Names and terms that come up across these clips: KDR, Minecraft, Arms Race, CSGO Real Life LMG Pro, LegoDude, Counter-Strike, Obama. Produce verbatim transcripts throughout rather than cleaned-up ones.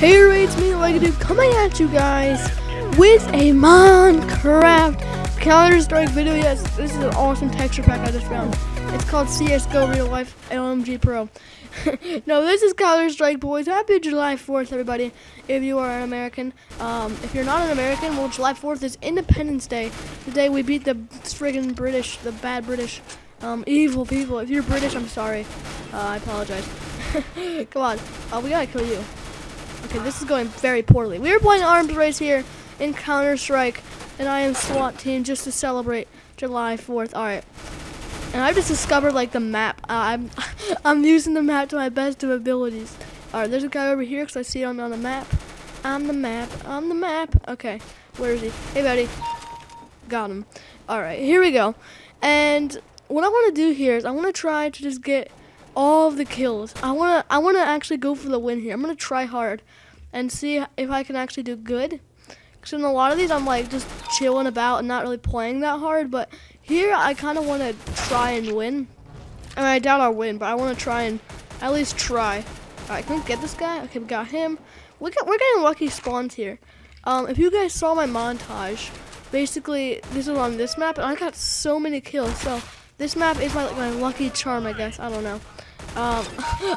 Here it's me, LegoDude, coming at you guys with a Minecraft Counter-Strike video. Yes, this is an awesome texture pack I just found. It's called C S G O Real Life L M G Pro. No, this is Counter-Strike, boys. Happy July fourth, everybody, if you are an American. Um, if you're not an American, well, July fourth is Independence Day. The day we beat the friggin' British, the bad British, um, evil people. If you're British, I'm sorry. Uh, I apologize. Come on. Uh, we gotta kill you. Okay, this is going very poorly. We are playing Arms Race here in Counter-Strike, and I am SWAT team just to celebrate July fourth. All right. And I've just discovered, like, the map. Uh, I'm I'm using the map to my best of abilities. All right, there's a guy over here because I see him on the map. I'm the map. I'm the map. Okay, where is he? Hey, buddy. Got him. All right, here we go. And what I want to do here is I want to try to just get all of the kills. I want to I want to actually go for the win here. I'm going to try hard and see if I can actually do good. Because in a lot of these, I'm, like, just chilling about and not really playing that hard, but here, I kind of want to try and win. I mean, I doubt I'll win, but I want to try and at least try. All right, can we get this guy? Okay, we got him. We got, we're getting lucky spawns here. Um, if you guys saw my montage, basically, this was on this map, and I got so many kills. So, this map is my, like, my lucky charm, I guess. I don't know. Um,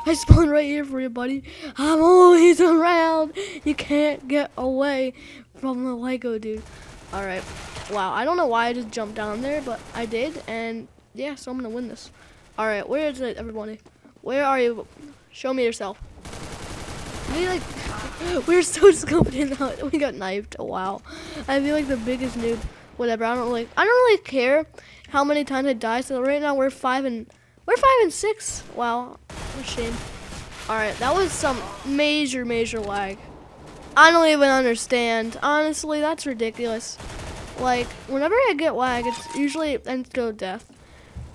I spawned right here for you, buddy. I'm always around. You can't get away from the Lego dude. All right. Wow, I don't know why I just jumped down there, but I did, and yeah, so I'm gonna win this. All right, where is it, everybody? Where are you? Show me yourself. We like, we're so scoped in that we got knifed. Wow, I feel like the biggest noob. Whatever, I don't like. I don't really care how many times I die. So right now we're five and we're five and six. Wow, what a shame. All right, that was some major, major lag. I don't even understand. Honestly, that's ridiculous. Like, whenever I get lag, it's usually it ends to death.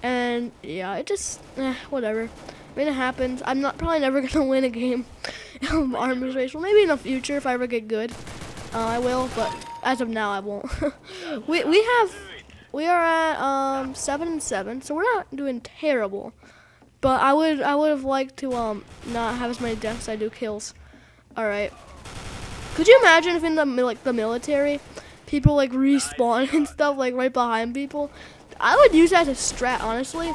And, yeah, it just, eh, whatever. I mean, it happens. I'm not probably never going to win a game of Arms Race. Well, maybe in the future if I ever get good. Uh, I will, but as of now, I won't. we we have, we are at um seven and seven, so we're not doing terrible. But I would I would have liked to um not have as many deaths as I do kills. All right. Could you imagine if in the like the military, people like respawn and stuff like right behind people? I would use that as a strat, honestly.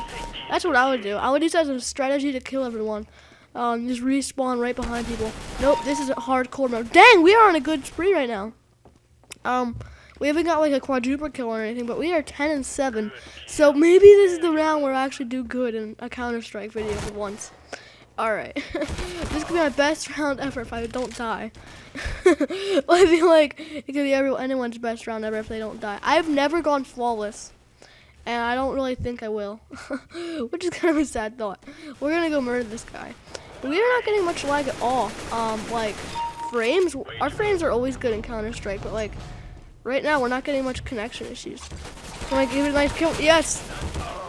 That's what I would do. I would use that as a strategy to kill everyone. Um, just respawn right behind people. Nope, this is a hardcore mode. Dang, we are on a good spree right now. Um, we haven't got like a quadruple kill or anything, but we are ten and seven. So maybe this is the round where I actually do good in a Counter-Strike video for once. Alright, this could be my best round ever if I don't die. I feel like it could be everyone, anyone's best round ever if they don't die. I've never gone flawless, and I don't really think I will, which is kind of a sad thought. We're going to go murder this guy. But we are not getting much lag at all. Um, like, frames, our frames are always good in Counter-Strike, but like, right now we're not getting much connection issues. Can I give it a knife kill? Yes!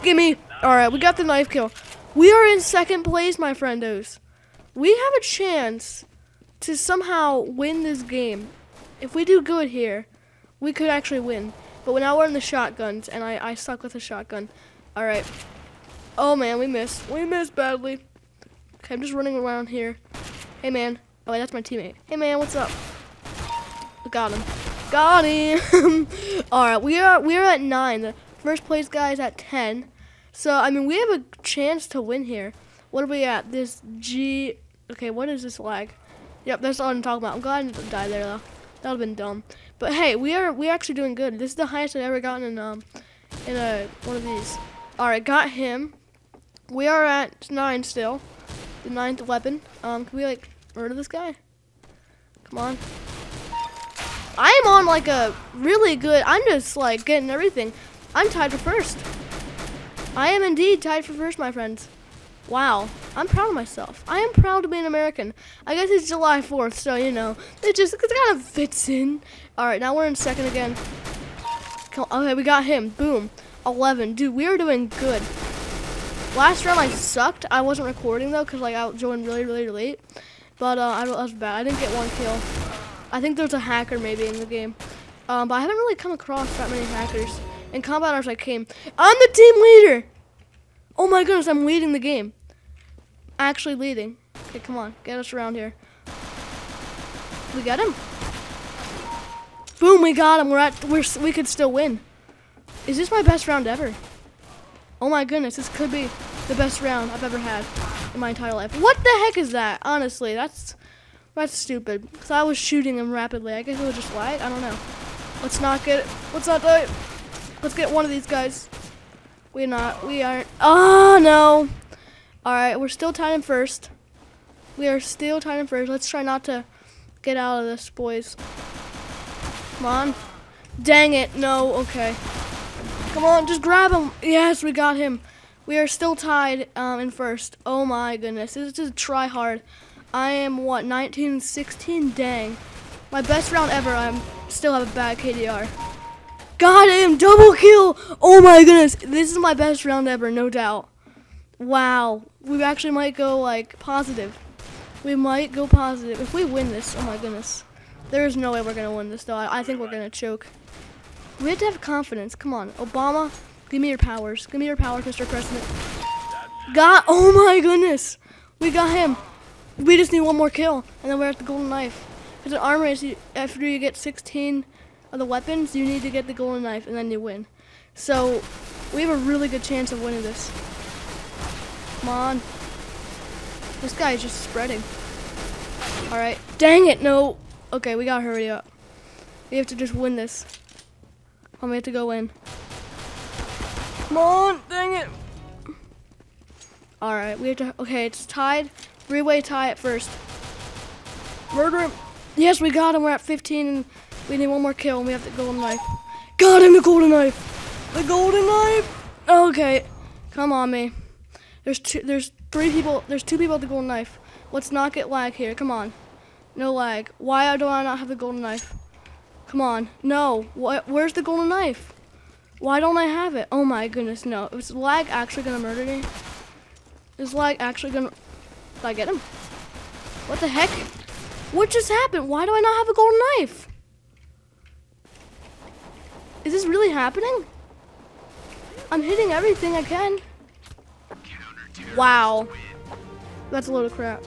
Give me! Alright, we got the knife kill. We are in second place, my friendos. We have a chance to somehow win this game. If we do good here, we could actually win. But now we're in the shotguns, and I, I suck with a shotgun. All right. Oh, man, we missed. We missed badly. Okay, I'm just running around here. Hey, man. Oh, wait, that's my teammate. Hey, man, what's up? Got him. Got him. All right, we are, we are at nine. The first place guy is at ten. So, I mean, we have a chance to win here. What are we at? This G... Okay, what is this lag? Yep, that's all I'm talking about. I'm glad I didn't die there, though. That would have been dumb. But, hey, we are we are actually doing good. This is the highest I've ever gotten in um in a one of these. All right, got him. We are at nine still. The ninth weapon. Um, can we, like, murder this guy? Come on. I am on, like, a really good... I'm just, like, getting everything. I'm tied for first. I am indeed tied for first, my friends. Wow, I'm proud of myself. I am proud to be an American. I guess it's July fourth, so you know, it just it kind of fits in. All right, now we're in second again. Okay, we got him. Boom, eleven. Dude, we are doing good. Last round I sucked. I wasn't recording though, cause like I joined really, really late. But uh, I was bad. I didn't get one kill. I think there's a hacker maybe in the game, um, but I haven't really come across that many hackers. In combat arms, I came. I'm the team leader. Oh my goodness, I'm leading the game. Actually leading. Okay, come on, get us around here. we get him. Boom, we got him. We're at, we're, we could still win. Is this my best round ever? Oh my goodness, this could be the best round I've ever had in my entire life. What the heck is that? Honestly, that's that's stupid. Because I was shooting him rapidly. I guess it was just lag. I don't know. Let's not get it. Let's not do it. Let's get one of these guys. We're not. We aren't. Oh, no. All right, we're still tied in first. We are still tied in first. Let's try not to get out of this, boys. Come on. Dang it. No. Okay. Come on. Just grab him. Yes, we got him. We are still tied um, in first. Oh, my goodness. This is a try hard. I am, what, nineteen sixteen? Dang. My best round ever. I still have a bad K D R. Got him. Double kill. Oh, my goodness. This is my best round ever, no doubt. Wow. We actually might go, like, positive. We might go positive. If we win this, oh, my goodness. There is no way we're going to win this, though. I, I think we're going to choke. We have to have confidence. Come on. Obama, give me your powers. Give me your powers, Mister President. God, oh my goodness. We got him. We just need one more kill, and then we're at the golden knife. It's an arm race. After you get sixteen of the weapons, you need to get the golden knife, and then you win. So we have a really good chance of winning this. Come on. This guy is just spreading. All right. Dang it, no. Okay, we gotta hurry up. We have to just win this. I'm going to have to go in. Come on, dang it. All right, we have to, okay, it's tied. Three-way tie at first. Murder him. Yes, we got him. We're at fifteen, and we need one more kill, and we have the golden knife. Got him, the golden knife. The golden knife. Okay, come on, me. There's two, there's three people, there's two people at the golden knife. Let's not get lag here, come on. No lag. Why do I not have the golden knife? Come on. No. What? Where's the golden knife? Why don't I have it? Oh my goodness, no. Is lag actually gonna murder me? Is lag actually gonna... Did I get him? What the heck? What just happened? Why do I not have a golden knife? Is this really happening? I'm hitting everything I can. Wow. That's a load of crap.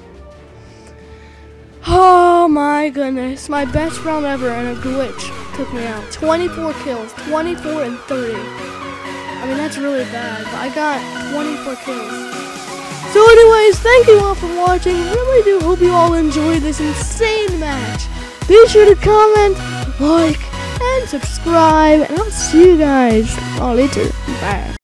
Oh my goodness, my best round ever and a glitch took me out. twenty-four kills, twenty-four and thirty. I mean, that's really bad, but I got twenty-four kills. So anyways, thank you all for watching. I really do hope you all enjoyed this insane match. Be sure to comment, like, and subscribe, and I'll see you guys all later. Bye.